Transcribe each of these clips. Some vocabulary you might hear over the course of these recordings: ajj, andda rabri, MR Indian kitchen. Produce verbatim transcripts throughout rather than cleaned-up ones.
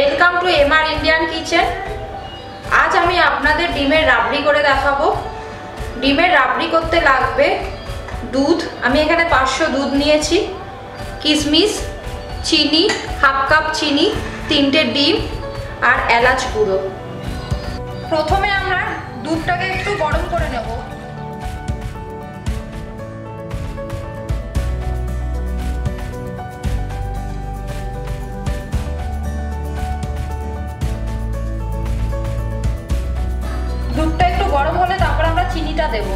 Welcome to MR Indian kitchen. आज हमें आपनादेर डिमेर राबड़ी करे देखाबो। डिमेर राबड़ी करते लागबे दूध। आमी एखाने पाँचशो दूध नियेछि, किशमिश, चीनी, हाफ कप चीनी, तीनटे डिम और एलाच गुड़ो। प्रथमे आमरा दूधटाके एकटु गरम करे नेब। दूधटा एकটু गरम होले তারপর আমরা চিনিটা দেব।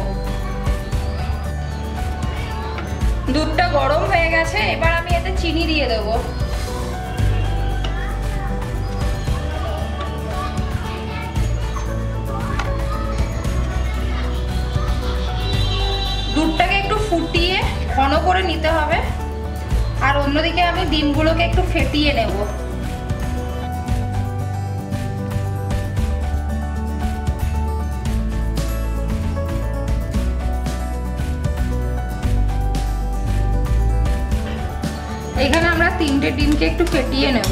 दूधटा गरम হয়ে গেছে, এবার আমি এতে চিনি দিয়ে দেব। দুধটাকে একটু ফুটিয়ে ঘন করে নিতে হবে। আর অন্যদিকে আমি ডিমগুলোকে একটু ফেটিয়ে নেব। এখানে আমরা তিনটে ডিমকে একটু ফেটিয়ে নেব।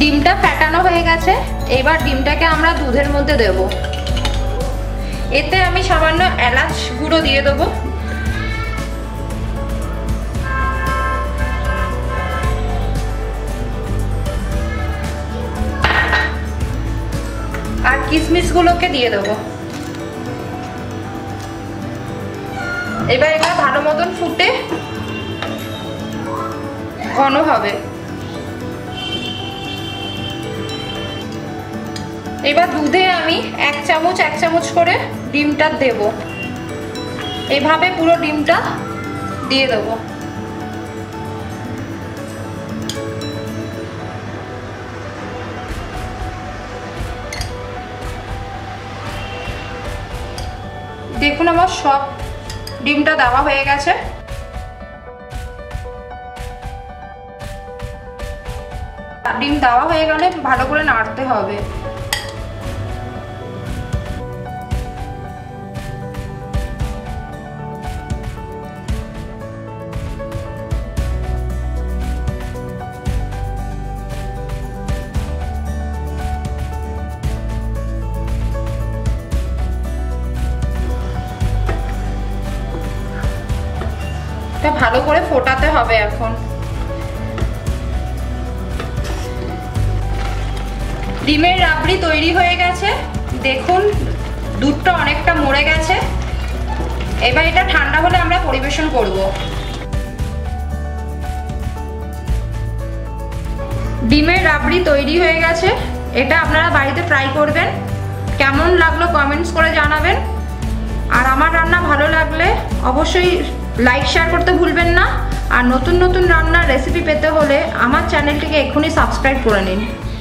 ডিমটা ফেটানো হয়ে গেছে, এবার ডিমটাকে আমরা দুধের মধ্যে দেব। এতে আমি সামান্য এলাচ গুঁড়ো দিয়ে দেব। আর কিশমিশগুলোকে দিয়ে দেব। এবার এটা ভালো মতন ফুটে ঘন হবে। এবার দুধে আমি এক চামচ এক চামচ করে ডিমটা দেব। এভাবে পুরো ডিমটা দিয়ে দেব। দেখুন আমার সব ডিমটা দেওয়া হয়ে গেছে। ডিম দেওয়া হয়ে গেলে ভালো করে নাড়তে হবে। ভালো করে ফোটাতে হবে। এখন ডিমের রাবড়ি তৈরি হয়ে গেছে। দেখুন দুধটা অনেকটা মরে গেছে। এবার এটা ঠান্ডা হলে আমরা পরিবেশন করব। ডিমের রাবড়ি তৈরি হয়ে গেছে। এটা আপনারা বাড়িতে ট্রাই করবেন। কেমন লাগলো কমেন্টস করে জানাবেন। আর আমার রান্না ভালো লাগলে অবশ্যই লাইক শেয়ার করতে ভুলবেন না। আর নতুন নতুন রান্নার রেসিপি পেতে হলে আমার চ্যানেলটিকে এক্ষুনি সাবস্ক্রাইব করে নিন।